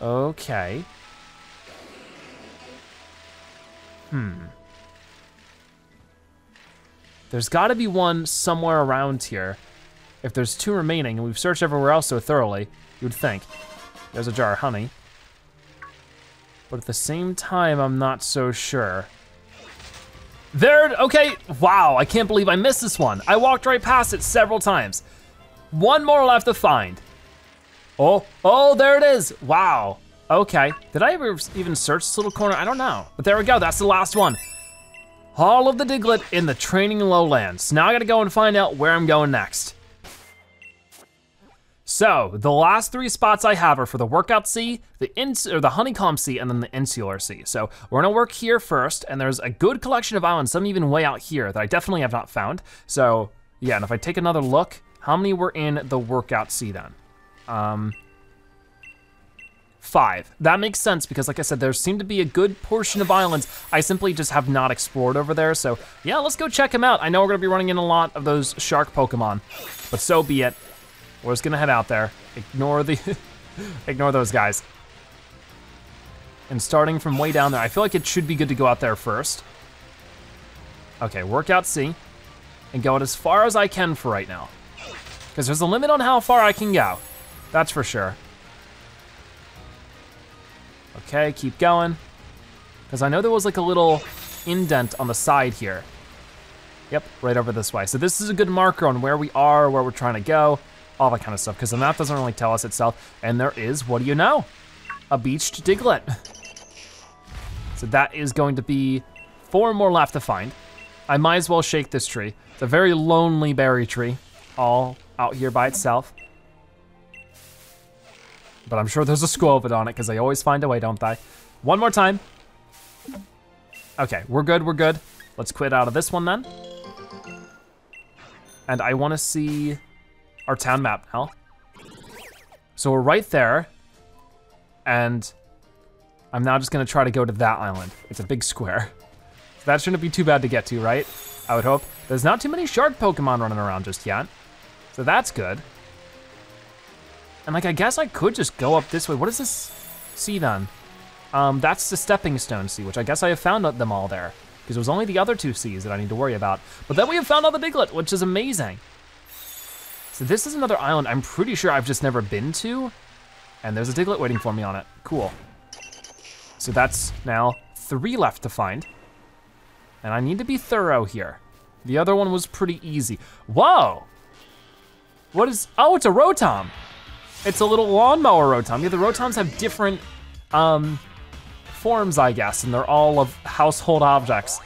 Okay. Hmm. There's gotta be one somewhere around here. If there's 2 remaining, and we've searched everywhere else so thoroughly, you would think. There's a jar of honey. But at the same time, I'm not so sure. There, okay, wow, I can't believe I missed this one. I walked right past it several times. 1 more left to find. Oh, there it is, wow. Okay, did I ever even search this little corner? I don't know, but there we go, that's the last one. All of the Diglett in the Training Lowlands. Now I gotta go and find out where I'm going next. So, the last 3 spots I have are for the Workout Sea, the Honeycomb Sea, and then the Insular Sea. So, we're gonna work here first, and there's a good collection of islands, some even way out here that I definitely have not found. So, yeah, and if I take another look, how many were in the Workout Sea then? 5. That makes sense because like I said, there seemed to be a good portion of islands I simply just have not explored over there. So yeah, let's go check them out. I know we're gonna be running in a lot of those shark Pokemon, but so be it. We're just gonna head out there. Ignore the, ignore those guys. And starting from way down there, I feel like it should be good to go out there first. Okay, Workout Sea and go out as far as I can for right now. Because there's a limit on how far I can go. That's for sure. Okay, keep going. Because I know there was like a little indent on the side here. Yep, right over this way. So this is a good marker on where we are, where we're trying to go, all that kind of stuff, because the map doesn't really tell us itself. And there is, what do you know? A beached Diglett. So that is going to be 4 more left to find. I might as well shake this tree. It's a very lonely berry tree, all out here by itself. But I'm sure there's a Skrelp on it because they always find a way, don't they? 1 more time. Okay, we're good, we're good. Let's quit out of this one then. And I wanna see our town map now. So we're right there, and I'm now just gonna try to go to that island. It's a big square. So that shouldn't be too bad to get to, right? I would hope. There's not too many shark Pokemon running around just yet, so that's good. And like, I guess I could just go up this way. What is this sea then? That's the Stepping Stone Sea, which I guess I have found them all there, because it was only the other 2 seas that I need to worry about. But then we have found all the Diglett, which is amazing. So this is another island I'm pretty sure I've just never been to, and there's a Diglett waiting for me on it. Cool. So that's now 3 left to find, and I need to be thorough here. The other one was pretty easy. Whoa! What is, oh, it's a Rotom. It's a little lawnmower Rotom. Yeah, the Rotoms have different forms, I guess, and they're all of household objects.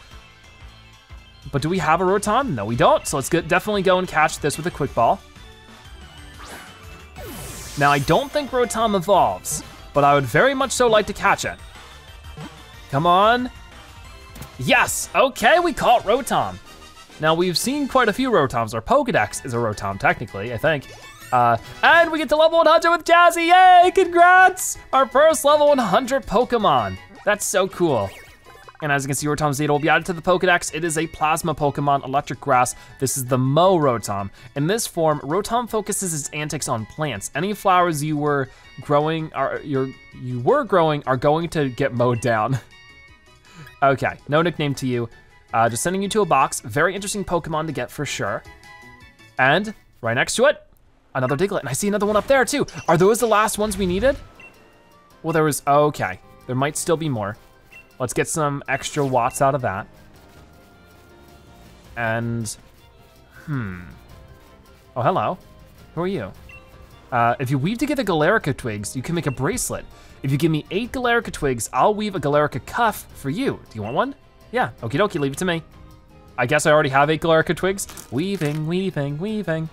But do we have a Rotom? No, we don't. So let's definitely go and catch this with a quick ball. Now, I don't think Rotom evolves, but I would very much so like to catch it. Come on. Yes, okay, we caught Rotom. Now, we've seen quite a few Rotoms. Our Pokedex is a Rotom, technically, I think. And we get to level 100 with Jazzy, yay, congrats! Our first level 100 Pokemon. That's so cool. And as you can see, Rotom's data will be added to the Pokedex. It is a Plasma Pokemon, Electric Grass. This is the Mow Rotom. In this form, Rotom focuses its antics on plants. Any flowers you were growing are going to get mowed down. Okay, no nickname to you. Just sending you to a box. Very interesting Pokemon to get for sure. And right next to it, another Diglett, and I see another one up there too. Are those the last ones we needed? Well, there was, okay. There might still be more. Let's get some extra watts out of that. And, oh, hello. Who are you? If you weave together Galarica twigs, you can make a bracelet. If you give me 8 Galarica twigs, I'll weave a Galarica cuff for you. Do you want one? Yeah, okie dokie, leave it to me. I guess I already have 8 Galarica twigs. Weaving, weaving, weaving.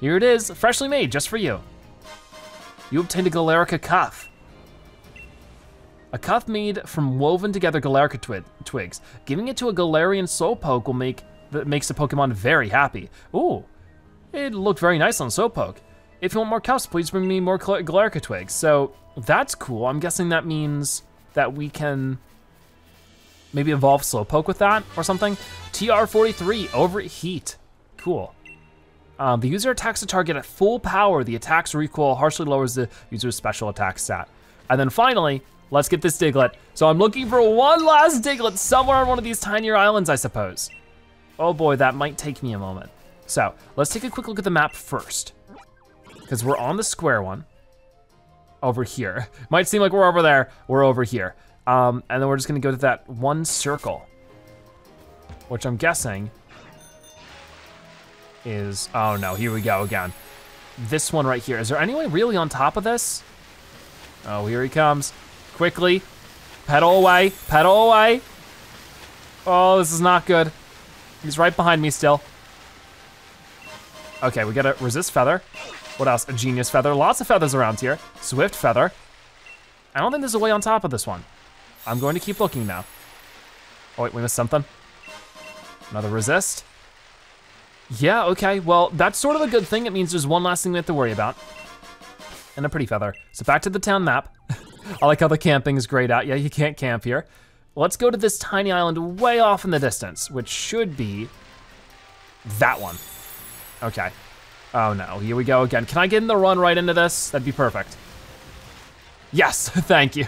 Here it is, freshly made, just for you. You obtained a Galarica cuff. A cuff made from woven together Galarica twigs. Giving it to a Galarian Slowpoke will makes the Pokemon very happy. Ooh, it looked very nice on Slowpoke. If you want more cuffs, please bring me more Galarica twigs. So that's cool, I'm guessing that means that we can maybe evolve Slowpoke with that or something. TR43, overheat, cool. The user attacks the target at full power. The attack's recoil harshly lowers the user's special attack stat. And then finally, let's get this Diglett. So I'm looking for one last Diglett somewhere on one of these tinier islands, I suppose. Oh boy, that might take me a moment. So let's take a quick look at the map first, because we're on the square one over here. Might seem like we're over there, we're over here. And then we're just gonna go to that one circle, which I'm guessing is, oh no, here we go again. This one right here. Is there anyone really on top of this? Oh, here he comes. Quickly, pedal away, pedal away. Oh, this is not good. He's right behind me still. Okay, we got a resist feather. What else? A genius feather. Lots of feathers around here. Swift feather. I don't think there's a way on top of this one. I'm going to keep looking now. Oh wait, we missed something. Another resist. Yeah, okay, well, that's sort of a good thing. It means there's one last thing we have to worry about. And a pretty feather. So back to the town map. I like how the camping is grayed out. Yeah, you can't camp here. Let's go to this tiny island way off in the distance, which should be that one. Okay. Oh no, here we go again. Can I get in the run right into this? That'd be perfect. Yes, thank you.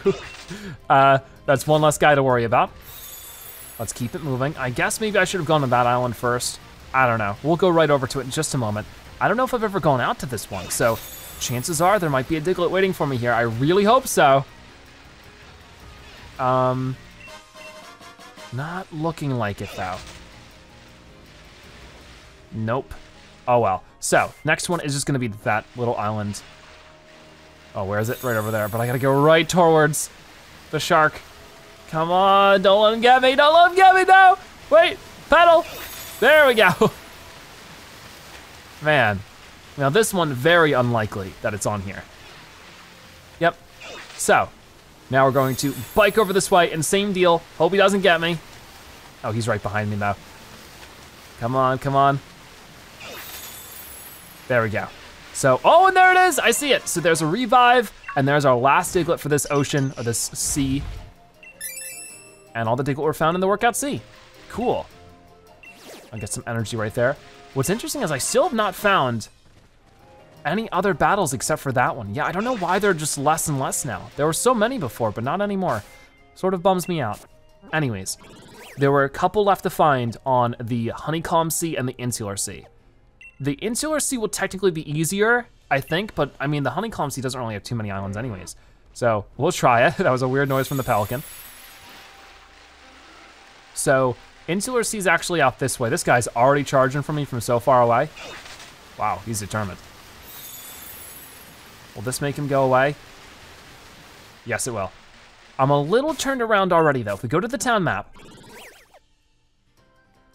That's one less guy to worry about. Let's keep it moving. I guess maybe I should have gone to that island first. I don't know, we'll go right over to it in just a moment. I don't know if I've ever gone out to this one, so chances are there might be a Diglett waiting for me here. I really hope so. Not looking like it though. Nope, oh well. So, next one is just gonna be that little island. Oh, where is it? Right over there, but I gotta go right towards the shark. Come on, don't let him get me, don't let him get me, no! Wait, pedal! There we go. Man, now this one, very unlikely that it's on here. Yep, so now we're going to bike over this way and same deal, hope he doesn't get me. Oh, he's right behind me now. Come on, come on. There we go. So, oh, and there it is, I see it. So there's a revive and there's our last Diglett for this ocean, or this sea. And all the Diglett were found in the Workout Sea, cool. I'll get some energy right there. What's interesting is I still have not found any other battles except for that one. Yeah, I don't know why they're just less and less now. There were so many before, but not anymore. Sort of bums me out. Anyways, there were a couple left to find on the Honeycomb Sea and the Insular Sea. The Insular Sea will technically be easier, I think, but I mean, the Honeycomb Sea doesn't really have too many islands anyways. So we'll try it. That was a weird noise from the pelican. So Insular Sea's actually out this way. This guy's already charging for me from so far away. Wow, he's determined. Will this make him go away? Yes, it will. I'm a little turned around already though. If we go to the town map,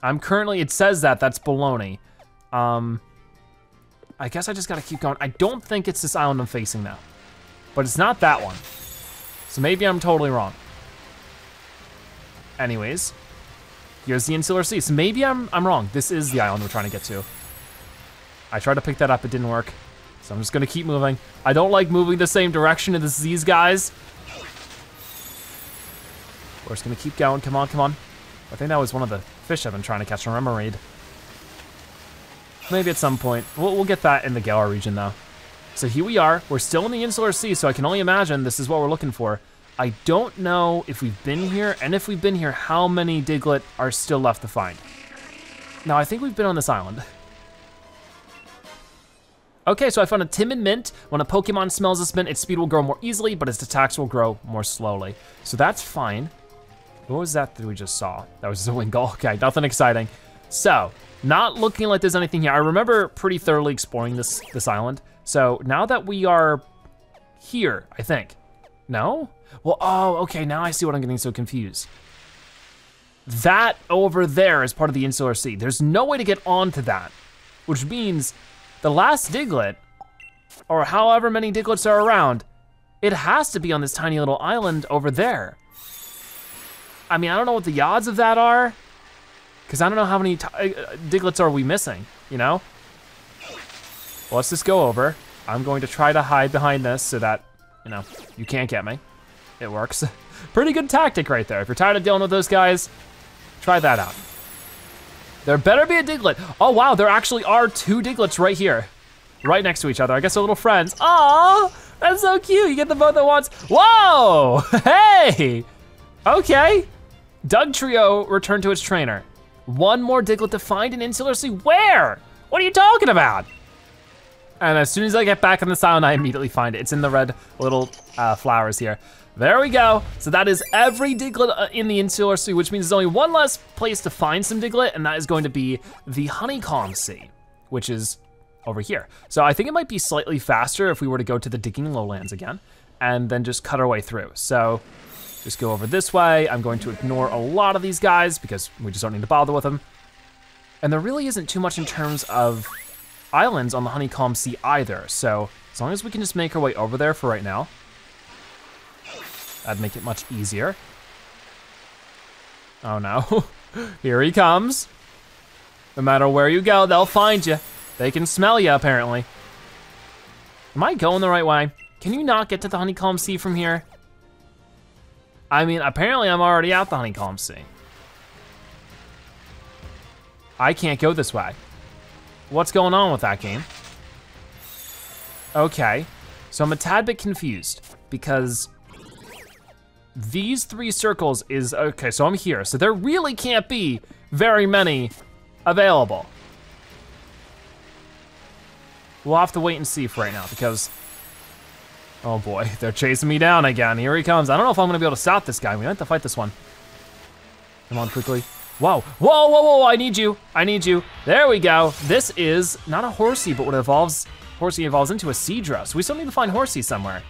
I'm currently, it says that, that's baloney. I guess I just gotta keep going. I don't think it's this island I'm facing now, but it's not that one. So maybe I'm totally wrong. Anyways, here's the Insular Sea. So maybe I'm wrong. This is the island we're trying to get to. I tried to pick that up, it didn't work. So I'm just gonna keep moving. I don't like moving the same direction as these guys. We're just gonna keep going, come on, come on. I think that was one of the fish I've been trying to catch from Emerald. Maybe at some point. We'll get that in the Galar region though. So here we are, we're still in the Insular Sea, so I can only imagine this is what we're looking for. I don't know if we've been here, and if we've been here, how many Diglett are still left to find. Now I think we've been on this island. Okay, so I found a Timid Mint. When a Pokemon smells this mint, its speed will grow more easily, but its attacks will grow more slowly. So that's fine. What was that we just saw? That was a Wingull, okay, nothing exciting. So, not looking like there's anything here. I remember pretty thoroughly exploring this island. So now that we are here, I think. No? Well, oh, okay, now I see what I'm getting so confused. That over there is part of the Insular Sea. There's no way to get onto that, which means the last Diglett, or however many Diglets are around, it has to be on this tiny little island over there. I mean, I don't know what the odds of that are, because I don't know how many Diglets are we missing, you know? Well, let's just go over. I'm going to try to hide behind this so that, you know, you can't get me. It works. Pretty good tactic right there. If you're tired of dealing with those guys, try that out. There better be a Diglett. Oh wow, there actually are two Diglets right here. Right next to each other. I guess they're little friends. Aw, that's so cute. You get them both at once. Whoa, hey. Okay. Dugtrio returned to its trainer. One more Diglett to find in Insular Sea. Where? What are you talking about? And as soon as I get back on the island, I immediately find it. It's in the red little flowers here. There we go. So that is every Diglett in the Insular Sea, which means there's only one less place to find some Diglett, and that is going to be the Honeycomb Sea, which is over here. So I think it might be slightly faster if we were to go to the Digging Lowlands again, and then just cut our way through. So just go over this way. I'm going to ignore a lot of these guys because we just don't need to bother with them. And there really isn't too much in terms of islands on the Honeycomb Sea either. So as long as we can just make our way over there for right now, that'd make it much easier. Oh no, here he comes. No matter where you go, they'll find you. They can smell you, apparently. Am I going the right way? Can you not get to the Honeycomb Sea from here? I mean, apparently I'm already at the Honeycomb Sea. I can't go this way. What's going on with that game? Okay, so I'm a tad bit confused because these three circles is, okay, so I'm here. So there really can't be very many available. We'll have to wait and see for right now because, oh boy, they're chasing me down again. Here he comes. I don't know if I'm gonna be able to stop this guy. We might have to fight this one. Come on, quickly. Whoa, whoa, whoa, whoa, I need you. I need you. There we go. This is not a Horsea, but what evolves, Horsea evolves into a Seadra. So we still need to find Horsea somewhere.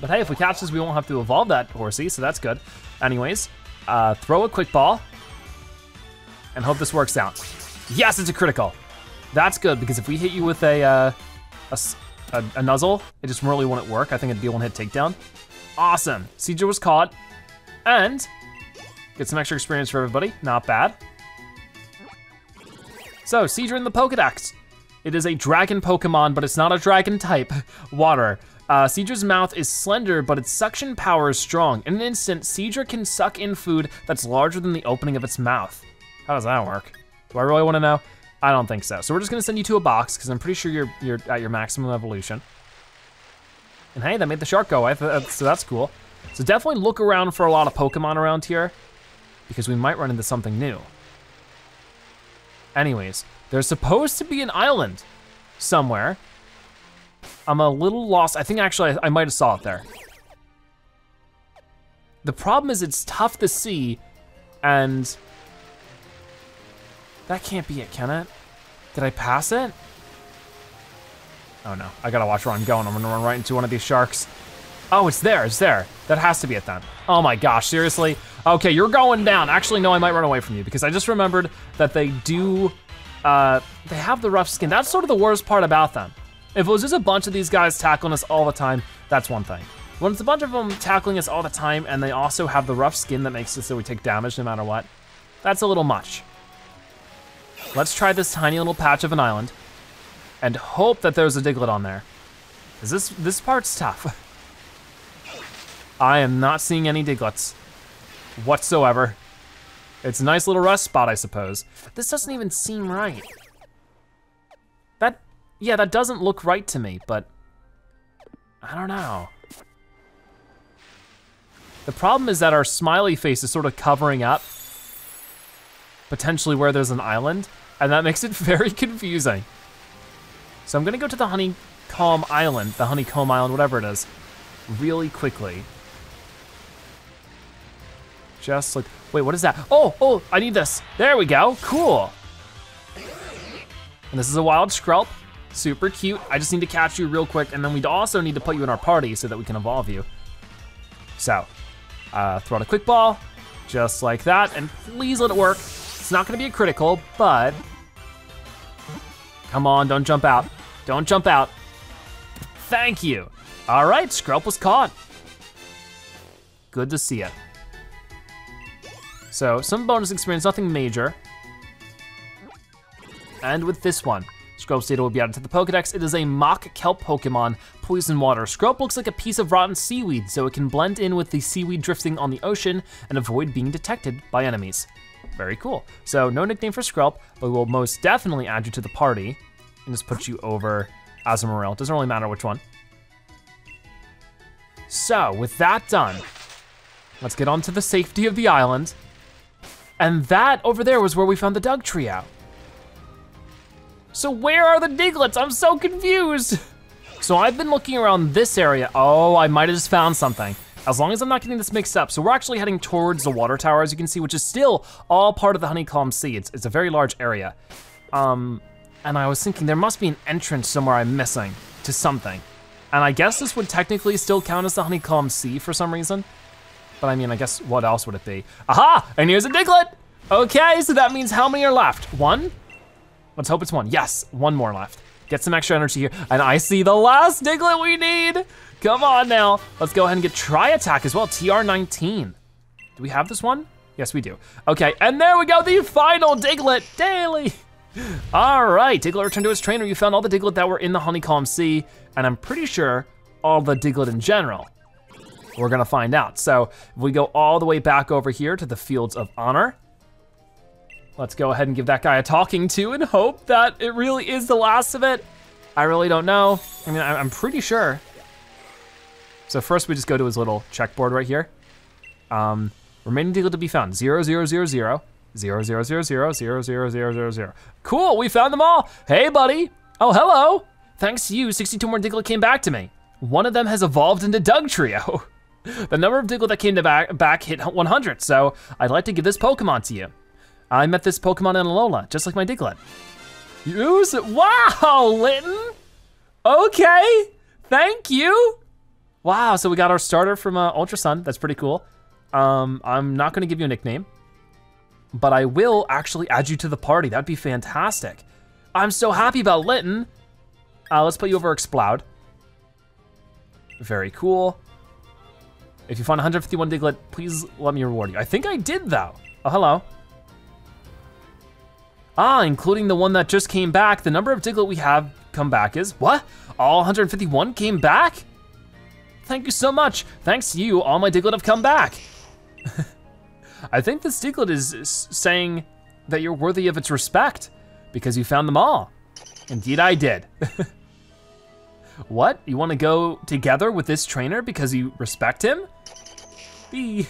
But hey, if we catch this, we won't have to evolve that Horsea, so that's good. Anyways, throw a quick ball and hope this works out. Yes, it's a critical. That's good, because if we hit you with a nuzzle, it just really wouldn't work. I think it'd be a one-hit takedown. Awesome, Seadra was caught. And get some extra experience for everybody, not bad. So, Seadra in the Pokedex. It is a dragon Pokemon, but it's not a dragon type, water. Seadra's mouth is slender, but its suction power is strong. In an instant, Seadra can suck in food that's larger than the opening of its mouth. How does that work? Do I really wanna know? I don't think so. So we're just gonna send you to a box because I'm pretty sure you're at your maximum evolution. And hey, that made the shark go away, so that's cool. So definitely look around for a lot of Pokemon around here because we might run into something new. Anyways, There's supposed to be an island somewhere. I'm a little lost. I think actually I might have saw it there. The problem is it's tough to see, and that can't be it, can it? Did I pass it? Oh no, I gotta watch where I'm going. I'm gonna run right into one of these sharks. Oh, it's there, it's there. That has to be it then. Oh my gosh, seriously? Okay, you're going down. Actually, no, I might run away from you because I just remembered that they do, they have the rough skin. That's sort of the worst part about them. If it was just a bunch of these guys tackling us all the time, that's one thing. When it's a bunch of them tackling us all the time and they also have the rough skin that makes it so we take damage no matter what, that's a little much. Let's try this tiny little patch of an island and hope that there's a Diglett on there. Is this part's tough. I am not seeing any Diglets whatsoever. It's a nice little rest spot, I suppose. This doesn't even seem right. That doesn't look right to me, but I don't know. The problem is that our smiley face is sort of covering up potentially where there's an island, and that makes it very confusing. So I'm gonna go to the honeycomb island, whatever it is, really quickly. Just like, wait, what is that? Oh, I need this. There we go, cool. And this is a wild Skrelp, super cute. I just need to catch you real quick, and then we'd also need to put you in our party so that we can evolve you. So, throw out a quick ball, just like that, and please let it work. It's not gonna be a critical, but come on, don't jump out. Don't jump out. Thank you. All right, Skrelp was caught. Good to see it. So some bonus experience, nothing major. And with this one, Skrelp's data will be added to the Pokedex. It is a mock kelp Pokemon, poison water. Skrelp looks like a piece of rotten seaweed, so it can blend in with the seaweed drifting on the ocean and avoid being detected by enemies. Very cool. So no nickname for Skrelp, but we'll most definitely add you to the party and just put you over Azumarill. Doesn't really matter which one. So with that done, let's get on to the safety of the island. And that over there was where we found the Dugtrio. So where are the Diglets? I'm so confused. So I've been looking around this area. Oh, I might have just found something. As long as I'm not getting this mixed up. So we're actually heading towards the water tower, as you can see, which is still all part of the Honeycomb Sea. It's a very large area. And I was thinking there must be an entrance somewhere I'm missing to something. And I guess this would technically still count as the Honeycomb Sea for some reason. But I mean, I guess what else would it be? Aha, and here's a Diglett. Okay, so that means how many are left? One? Let's hope it's one. Yes, one more left. Get some extra energy here. And I see the last Diglett we need. Come on now. Let's go ahead and get Try Attack as well, TR19. Do we have this one? Yes, we do. Okay, and there we go, the final Diglett daily. All right, Diglett returned to its trainer. You found all the Diglett that were in the Honeycomb Sea, and I'm pretty sure all the Diglett in general. We're gonna find out. So if we go all the way back over here to the Fields of Honor, let's go ahead and give that guy a talking to and hope that it really is the last of it. I really don't know. I mean, I'm pretty sure. So first we just go to his little checkboard right here. Remaining Diglett to be found, 0, 0, 0, 0, 0, 0, 0, 0, 0, 0, 0, 0. Cool, we found them all. Hey buddy, oh hello. Thanks to you, 62 more Diglett came back to me. One of them has evolved into Dugtrio. The number of Diglett that came to back hit 100, so I'd like to give this Pokemon to you. I met this Pokemon in Alola, just like my Diglett. Use it, wow, Litton. Okay, thank you. Wow, so we got our starter from Ultra Sun, that's pretty cool. I'm not gonna give you a nickname, but I will actually add you to the party, that'd be fantastic. I'm so happy about Litton. Let's put you over Exploud. Very cool. If you find 151 Diglett, please let me reward you. I think I did though. Oh, hello. Ah, including the one that just came back, the number of Diglett we have come back is, what? All 151 came back? Thank you so much. Thanks to you, all my Diglett have come back. I think this Diglett is saying that you're worthy of its respect because you found them all. Indeed I did. What, you wanna go together with this trainer because you respect him? I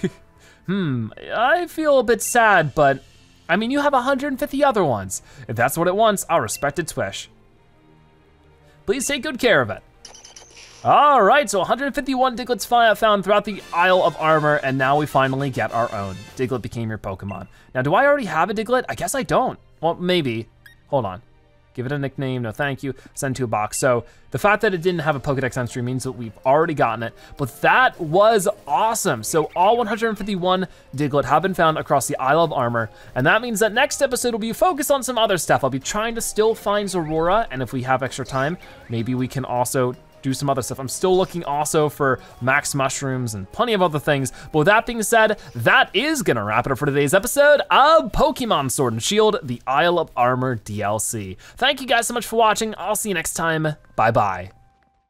feel a bit sad, but I mean, you have 150 other ones. If that's what it wants, I'll respect its wish. Please take good care of it. All right, so 151 Diglets found throughout the Isle of Armor, and now we finally get our own. Diglett became your Pokemon. Now, do I already have a Diglett? I guess I don't. Well, maybe. Hold on. Give it a nickname, no thank you, send to a box. So the fact that it didn't have a Pokedex entry means that we've already gotten it, but that was awesome. So all 151 Diglett have been found across the Isle of Armor, and that means that next episode will be focused on some other stuff. I'll be trying to still find Zorora, and if we have extra time, maybe we can also do some other stuff. I'm still looking also for max mushrooms and plenty of other things. But with that being said, that is gonna wrap it up for today's episode of Pokemon Sword and Shield, the Isle of Armor DLC. Thank you guys so much for watching. I'll see you next time. Bye-bye.